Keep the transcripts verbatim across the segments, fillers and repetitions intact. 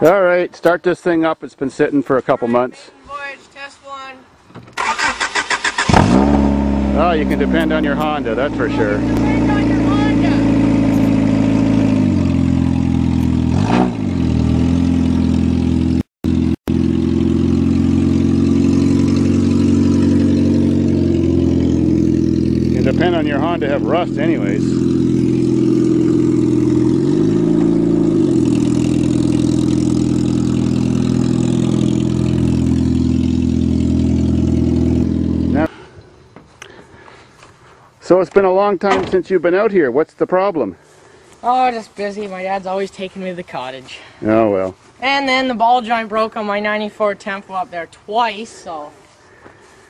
All right, start this thing up. It's been sitting for a couple months. Voyage, test one. Oh, you can depend on your Honda, that's for sure. Depend on your Honda. You can depend on your Honda to have rust anyways. So it's been a long time since you've been out here. What's the problem? Oh, just busy. My dad's always taking me to the cottage. Oh, well. And then the ball joint broke on my ninety-four Tempo up there twice, so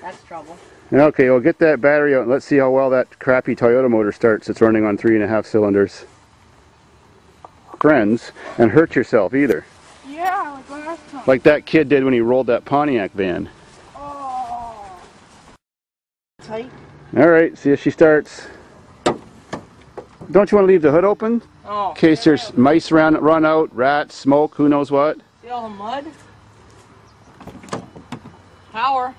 that's trouble. Okay, well, get that battery out and let's see how well that crappy Toyota motor starts. It's running on three and a half cylinders. Friends, and hurt yourself either. Yeah, like last time. Like that kid did when he rolled that Pontiac van. Oh. Tight. Alright, see if she starts. Don't you want to leave the hood open? Oh. In case there's mice run, run out, rats, smoke, who knows what. See all the mud? Power.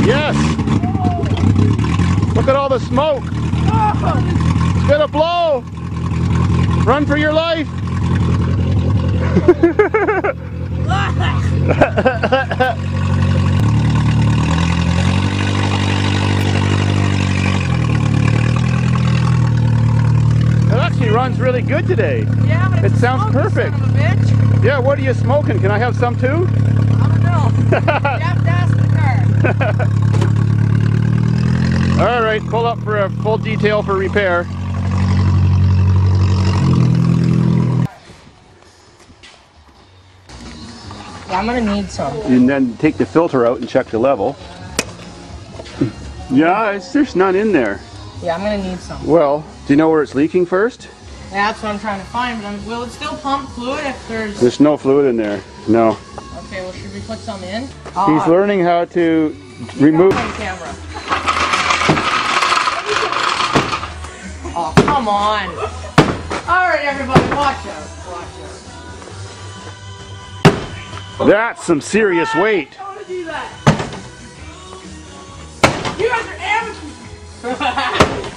Yes! Whoa. Look at all the smoke! Oh. It's gonna blow! Run for your life! It actually runs really good today. Yeah, but it sounds perfect. Son of a bitch. Yeah, what are you smoking? Can I have some too? I don't know. You have to ask the car. All right, pull up for a full detail for repair. Yeah, I'm gonna need some. And then take the filter out and check the level. Yeah, it's, there's none in there. Yeah, I'm gonna need some. Well. Do you know where it's leaking first? Yeah, that's what I'm trying to find, but I'm, will it still pump fluid if there's... There's no fluid in there, no. Okay, well, should we put some in? Uh, He's learning how to remove... camera. Oh, come on. All right, everybody, watch out, watch out. That's some serious ah, weight. I don't want to do that. You guys are amateurs.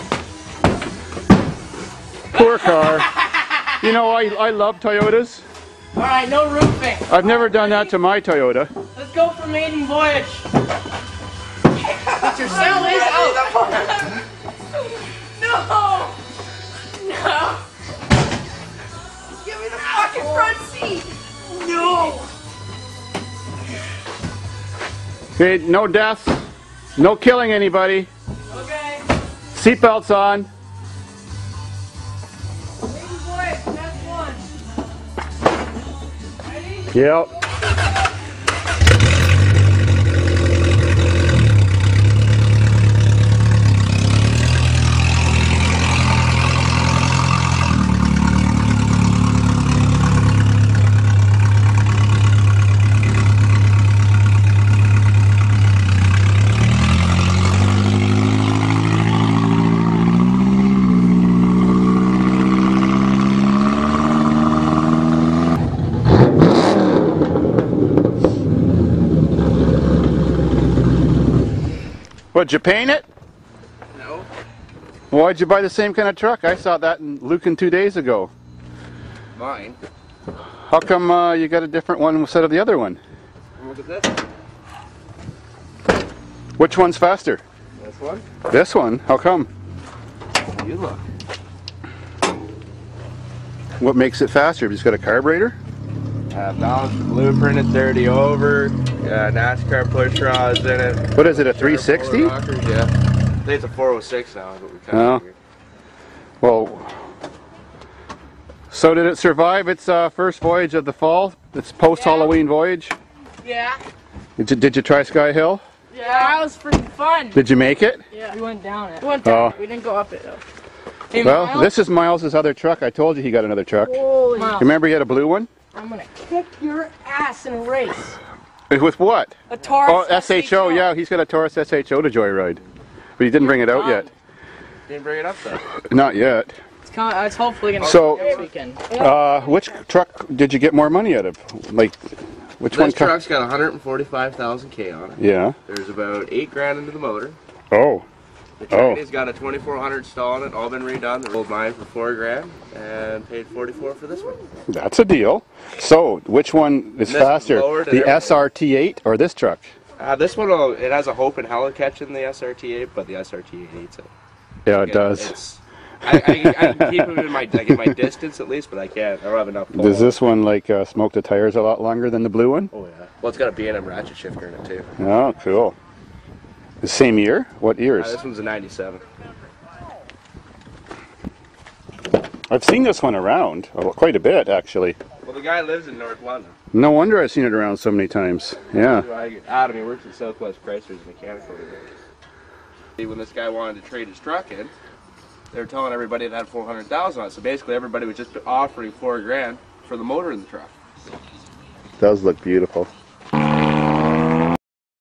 Poor car. You know, I, I love Toyotas. All right, no roofing. I've never done that to my Toyota. Let's go for maiden voyage. Put your sailors out. No. No. Give me the fucking front seat. No. Okay, no deaths. No killing anybody. Okay. Seatbelts on. Yep. What'd you paint it? No. Why'd you buy the same kind of truck? I saw that in Lucan two days ago. Mine. How come uh, you got a different one instead of the other one? Look at this. Which one's faster? This one. This one? How come? You look. What makes it faster? Have you just got a carburetor? Uh, balance the blueprint at thirty over. Yeah, NASCAR push rods in it. What is it, a three sixty? Yeah, I think it's a four oh six now. Is what we oh. Well, so did it survive its uh, first voyage of the fall? Its post-Halloween yeah. voyage? Yeah. Did you, did you try Sky Hill? Yeah, that was freaking fun. Did you make it? Yeah, we went down it. We went down oh. it. We didn't go up it though. Hey, well, Miles? This is Miles' other truck. I told you he got another truck. Holy Miles. Remember he had a blue one? I'm gonna kick your ass in a race. With what? A Taurus oh, S H O. Yeah, he's got a Taurus S H O to joyride, but he didn't bring it out yet. Didn't bring it up though. Not yet. It's coming. It's hopefully going to so, be this weekend. Uh, which truck did you get more money out of? Like, which this one? This truck's got one hundred forty-five thousand K on it. Yeah. There's about eight grand into the motor. Oh. The train has oh. got a twenty-four hundred stall in it, all been redone. They rolled mine for four grand and paid forty-four for this one. That's a deal. So, which one is faster, the S R T eight or this truck? Uh, this one, will, it has a hope in hell of catching the S R T eight, but the S R T eight eats it. Yeah, it, it does. It's, I, I, I can keep them in my, like, in my distance at least, but I can't. I don't have enough pull. Does this one like uh, smoke the tires a lot longer than the blue one? Oh yeah. Well, it's got a B and M ratchet shifter in it too. Oh, cool. The same year? What years? Uh, this one's a ninety-seven. I've seen this one around oh, quite a bit, actually. Well, the guy lives in North London. No wonder I've seen it around so many times. Yeah. Adam, he works at Southwest Chrysler's mechanical. When this guy wanted to trade his truck in, they were telling everybody it had four hundred thousand on it. So basically, everybody was just offering four grand for the motor in the truck. It does look beautiful.